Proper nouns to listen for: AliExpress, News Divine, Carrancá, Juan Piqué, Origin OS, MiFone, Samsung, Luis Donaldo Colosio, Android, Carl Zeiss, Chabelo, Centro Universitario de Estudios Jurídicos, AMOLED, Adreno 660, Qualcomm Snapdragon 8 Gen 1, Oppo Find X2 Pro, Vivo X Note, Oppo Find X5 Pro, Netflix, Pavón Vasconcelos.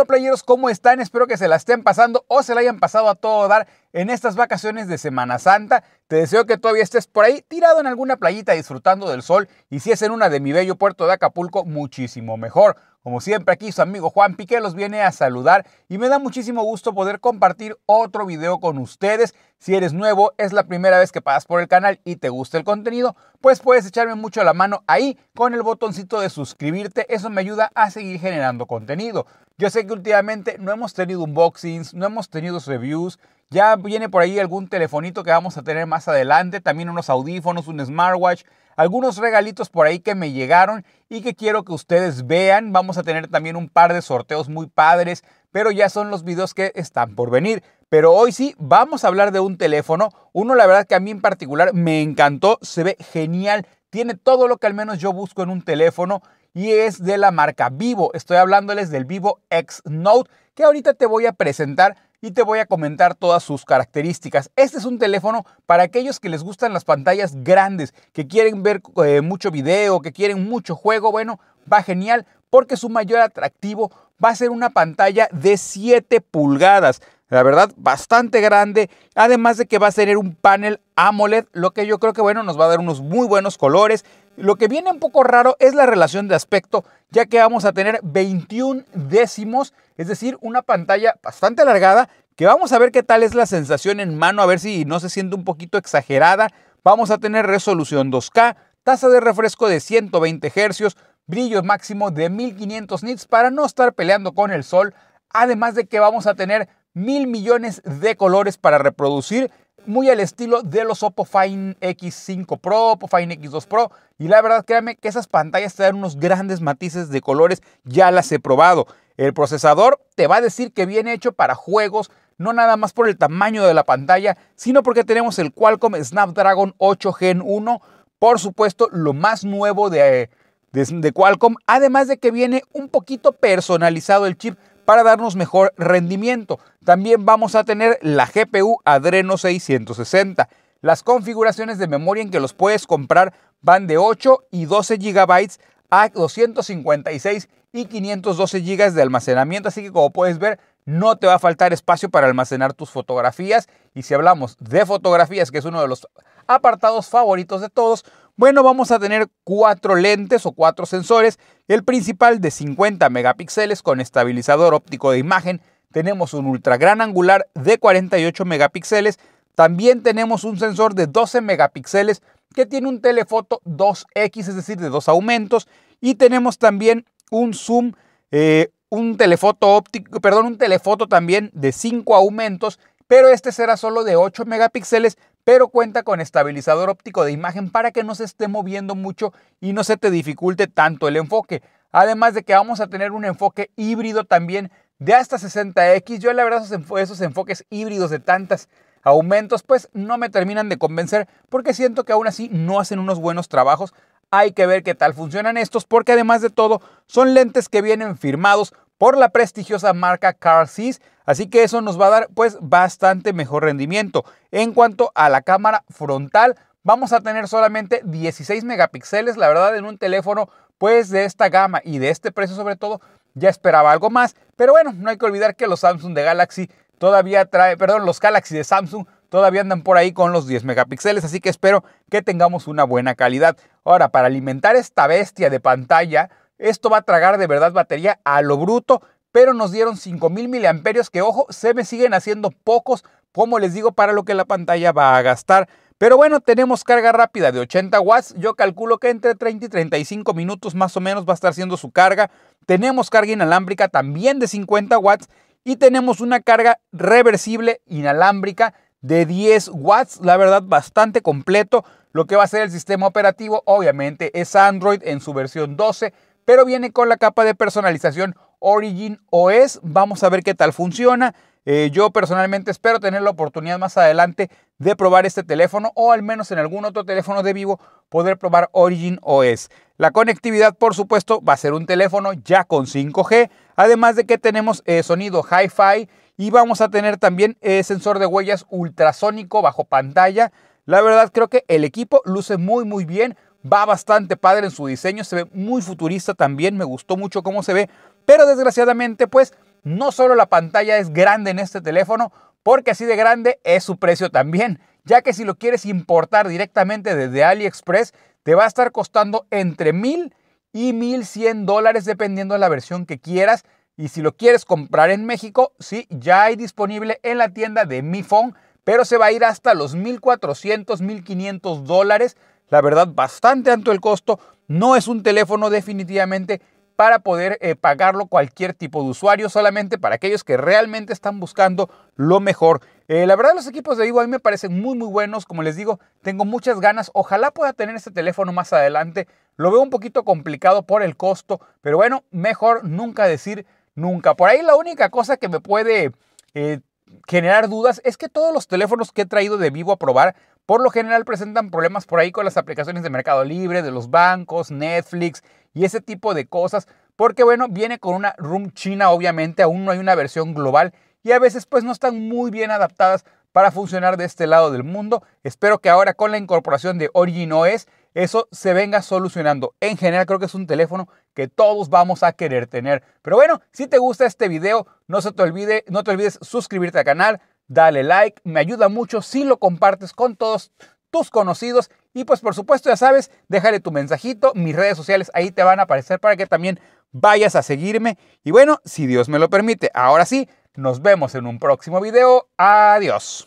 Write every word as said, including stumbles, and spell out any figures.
onda, playeros? ¿Cómo están? Espero que se la estén pasando o se la hayan pasado a todo dar en estas vacaciones de Semana Santa. Te deseo que todavía estés por ahí tirado en alguna playita disfrutando del sol, y si es en una de mi bello puerto de Acapulco, muchísimo mejor. Como siempre, aquí su amigo Juan Piqué los viene a saludar y me da muchísimo gusto poder compartir otro video con ustedes. Si eres nuevo, es la primera vez que pasas por el canal y te gusta el contenido, pues puedes echarme mucho la mano ahí con el botoncito de suscribirte. Eso me ayuda a seguir generando contenido. Yo sé que últimamente no hemos tenido unboxings, no hemos tenido reviews. Ya viene por ahí algún telefonito que vamos a tener más adelante, también unos audífonos, un smartwatch, algunos regalitos por ahí que me llegaron y que quiero que ustedes vean. Vamos a tener también un par de sorteos muy padres, pero ya son los videos que están por venir. Pero hoy sí, vamos a hablar de un teléfono, uno la verdad que a mí en particular me encantó, se ve genial, tiene todo lo que al menos yo busco en un teléfono, y es de la marca Vivo. Estoy hablándoles del Vivo X Note, que ahorita te voy a presentar y te voy a comentar todas sus características. Este es un teléfono para aquellos que les gustan las pantallas grandes, que quieren ver eh, mucho video, que quieren mucho juego. Bueno, va genial, porque su mayor atractivo va a ser una pantalla de siete pulgadas. La verdad, bastante grande, además de que va a tener un panel AMOLED, lo que yo creo que bueno, nos va a dar unos muy buenos colores. Lo que viene un poco raro es la relación de aspecto, ya que vamos a tener veintiún décimos, es decir, una pantalla bastante alargada, que vamos a ver qué tal es la sensación en mano, a ver si no se siente un poquito exagerada. Vamos a tener resolución dos K, tasa de refresco de ciento veinte hercios, brillo máximo de mil quinientos nits para no estar peleando con el sol, además de que vamos a tener mil millones de colores para reproducir, muy al estilo de los Oppo Find X cinco Pro, Oppo Find X dos Pro, y la verdad créanme que esas pantallas te dan unos grandes matices de colores, ya las he probado. El procesador te va a decir que viene hecho para juegos, no nada más por el tamaño de la pantalla, sino porque tenemos el Qualcomm Snapdragon ocho Gen uno, por supuesto lo más nuevo de, de, de Qualcomm, además de que viene un poquito personalizado el chip, para darnos mejor rendimiento. También vamos a tener la G P U Adreno seiscientos sesenta. Las configuraciones de memoria en que los puedes comprar van de ocho y doce gigabytes a doscientos cincuenta y seis y quinientos doce gigabytes de almacenamiento. Así que como puedes ver, no te va a faltar espacio para almacenar tus fotografías. Y si hablamos de fotografías, que es uno de los apartados favoritos de todos, bueno, vamos a tener cuatro lentes o cuatro sensores. El principal de cincuenta megapíxeles con estabilizador óptico de imagen. Tenemos un ultra gran angular de cuarenta y ocho megapíxeles. También tenemos un sensor de doce megapíxeles que tiene un telefoto dos equis, es decir, de dos aumentos. Y tenemos también un zoom, eh, un telefoto óptico, perdón, un telefoto también de cinco aumentos, pero este será solo de ocho megapíxeles, pero cuenta con estabilizador óptico de imagen para que no se esté moviendo mucho y no se te dificulte tanto el enfoque. Además de que vamos a tener un enfoque híbrido también de hasta sesenta equis. Yo la verdad esos enfoques híbridos de tantas aumentos pues no me terminan de convencer, porque siento que aún así no hacen unos buenos trabajos. Hay que ver qué tal funcionan estos, porque además de todo son lentes que vienen firmados por la prestigiosa marca Carl Zeiss, así que eso nos va a dar pues bastante mejor rendimiento. En cuanto a la cámara frontal, vamos a tener solamente dieciséis megapíxeles, la verdad en un teléfono pues de esta gama y de este precio sobre todo, ya esperaba algo más, pero bueno, no hay que olvidar que los Samsung de Galaxy todavía trae, perdón, los Galaxy de Samsung todavía andan por ahí con los diez megapíxeles, así que espero que tengamos una buena calidad. Ahora, para alimentar esta bestia de pantalla, esto va a tragar de verdad batería a lo bruto, pero nos dieron cinco mil miliamperios que, ojo, se me siguen haciendo pocos, como les digo, para lo que la pantalla va a gastar. Pero bueno, tenemos carga rápida de ochenta watts, yo calculo que entre treinta y treinta y cinco minutos más o menos va a estar siendo su carga. Tenemos carga inalámbrica también de cincuenta watts y tenemos una carga reversible inalámbrica de diez watts, la verdad bastante completo. Lo que va a ser el sistema operativo obviamente es Android en su versión doce, pero viene con la capa de personalización Origin O S. Vamos a ver qué tal funciona. Eh, yo personalmente espero tener la oportunidad más adelante de probar este teléfono, o al menos en algún otro teléfono de Vivo poder probar Origin O S. La conectividad por supuesto va a ser un teléfono ya con cinco G, además de que tenemos eh, sonido hi-fi, y vamos a tener también eh, sensor de huellas ultrasónico bajo pantalla. La verdad creo que el equipo luce muy muy bien, va bastante padre en su diseño, se ve muy futurista también, me gustó mucho cómo se ve, pero desgraciadamente pues no solo la pantalla es grande en este teléfono, porque así de grande es su precio también, ya que si lo quieres importar directamente desde AliExpress, te va a estar costando entre mil y mil cien dólares dependiendo de la versión que quieras. Y si lo quieres comprar en México, sí, ya hay disponible en la tienda de MiFone, pero se va a ir hasta los mil cuatrocientos, mil quinientos dólares. La verdad, bastante alto el costo. No es un teléfono definitivamente para poder eh, pagarlo cualquier tipo de usuario, solamente para aquellos que realmente están buscando lo mejor. Eh, la verdad, los equipos de Vivo a mí me parecen muy, muy buenos. Como les digo, tengo muchas ganas. Ojalá pueda tener este teléfono más adelante. Lo veo un poquito complicado por el costo, pero bueno, mejor nunca decir nunca. Por ahí la única cosa que me puede eh, generar dudas es que todos los teléfonos que he traído de Vivo a probar, por lo general presentan problemas por ahí con las aplicaciones de Mercado Libre, de los bancos, Netflix y ese tipo de cosas. Porque bueno, viene con una ROM china, obviamente, aún no hay una versión global y a veces pues no están muy bien adaptadas para funcionar de este lado del mundo. Espero que ahora con la incorporación de Origin O S eso se venga solucionando. En general creo que es un teléfono que todos vamos a querer tener. Pero bueno, si te gusta este video, no se te olvide, no te olvides suscribirte al canal, dale like, me ayuda mucho si lo compartes con todos tus conocidos. Y pues por supuesto, ya sabes, déjale tu mensajito, mis redes sociales ahí te van a aparecer para que también vayas a seguirme. Y bueno, si Dios me lo permite, ahora sí, nos vemos en un próximo video. Adiós.